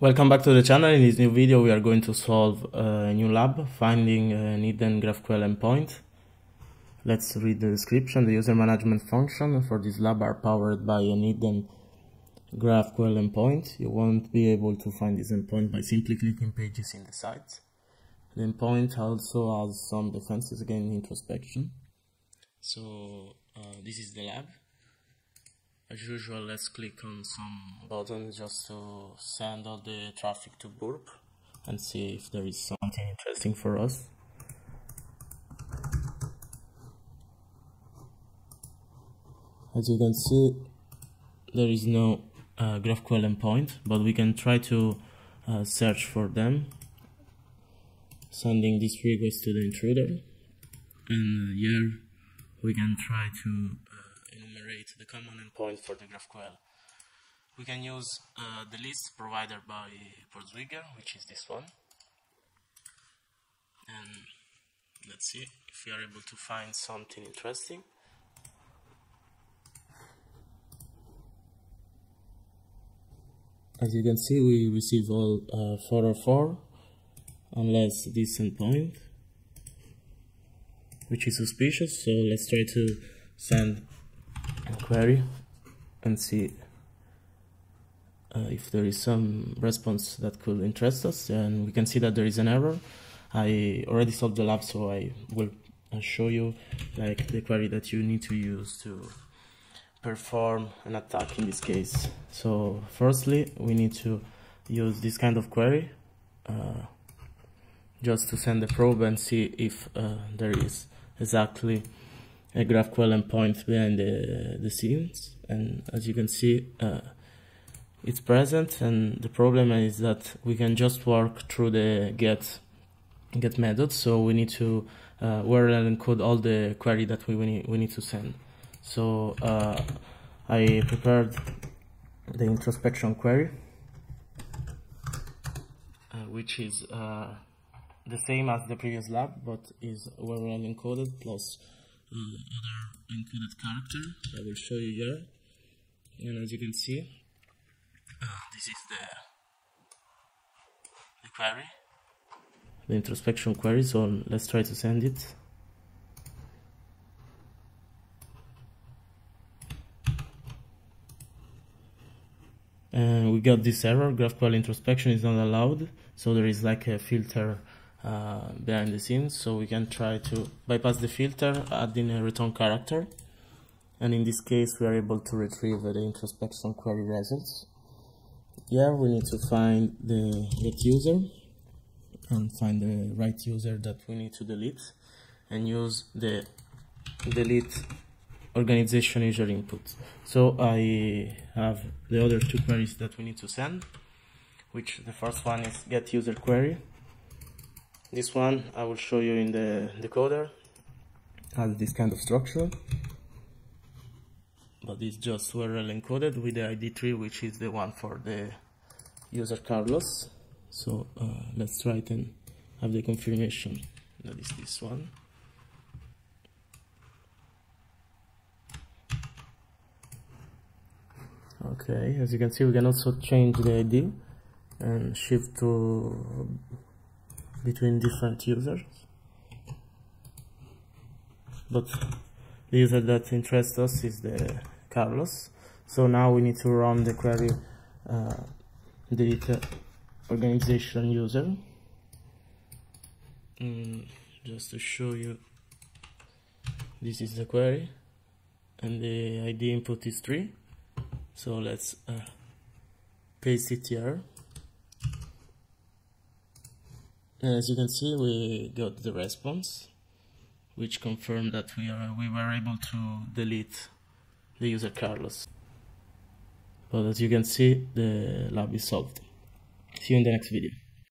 Welcome back to the channel. In this new video we are going to solve a new lab, finding an hidden GraphQL endpoint. Let's read the description. The user management function for this lab are powered by an hidden GraphQL endpoint. You won't be able to find this endpoint by simply clicking pages in the site. The endpoint also has some defenses against introspection. So this is the lab. As usual, let's click on some buttons just to send all the traffic to Burp and see if there is something interesting for us. As you can see, there is no GraphQL endpoint, but we can try to search for them, sending this request to the intruder. And here we can try to enumerate the common endpoint for the GraphQL. We can use the list provided by PortSwigger, which is this one. And let's see if we are able to find something interesting. As you can see, we receive all 404, unless this endpoint, which is suspicious. So let's try to send query and see if there is some response that could interest us, and we can see that there is an error. I already solved the lab, so I will show you like the query that you need to use to perform an attack in this case. So firstly, we need to use this kind of query just to send a probe and see if there is exactly a GraphQL endpoint behind the scenes. And as you can see, it's present, and the problem is that we can just work through the get method, so we need to URL encode all the query that we need to send. So I prepared the introspection query, which is the same as the previous lab, but is URL encoded plus other encoded character. I will show you here, and as you can see, this is the query, the introspection query. So let's try to send it. And we got this error: GraphQL introspection is not allowed. So there is like a filter behind the scenes, so we can try to bypass the filter, adding a return character, and in this case we are able to retrieve the introspection query results. Here we need to find the get user and find the right user that we need to delete, and use the delete organization user input. So I have the other two queries that we need to send, which the first one is get user query. This one I will show you in the decoder, has this kind of structure, but it's just URL encoded with the ID 3, which is the one for the user Carlos. So let's try it and have the confirmation that is this one. Okay, as you can see, we can also change the ID and shift to between different users, but the user that interests us is the Carlos. So now we need to run the query delete organization user, just to show you. This is the query, and the ID input is 3, so let's paste it here. And as you can see, we got the response, which confirmed that we were able to delete the user Carlos. But as you can see, the lab is solved. See you in the next video.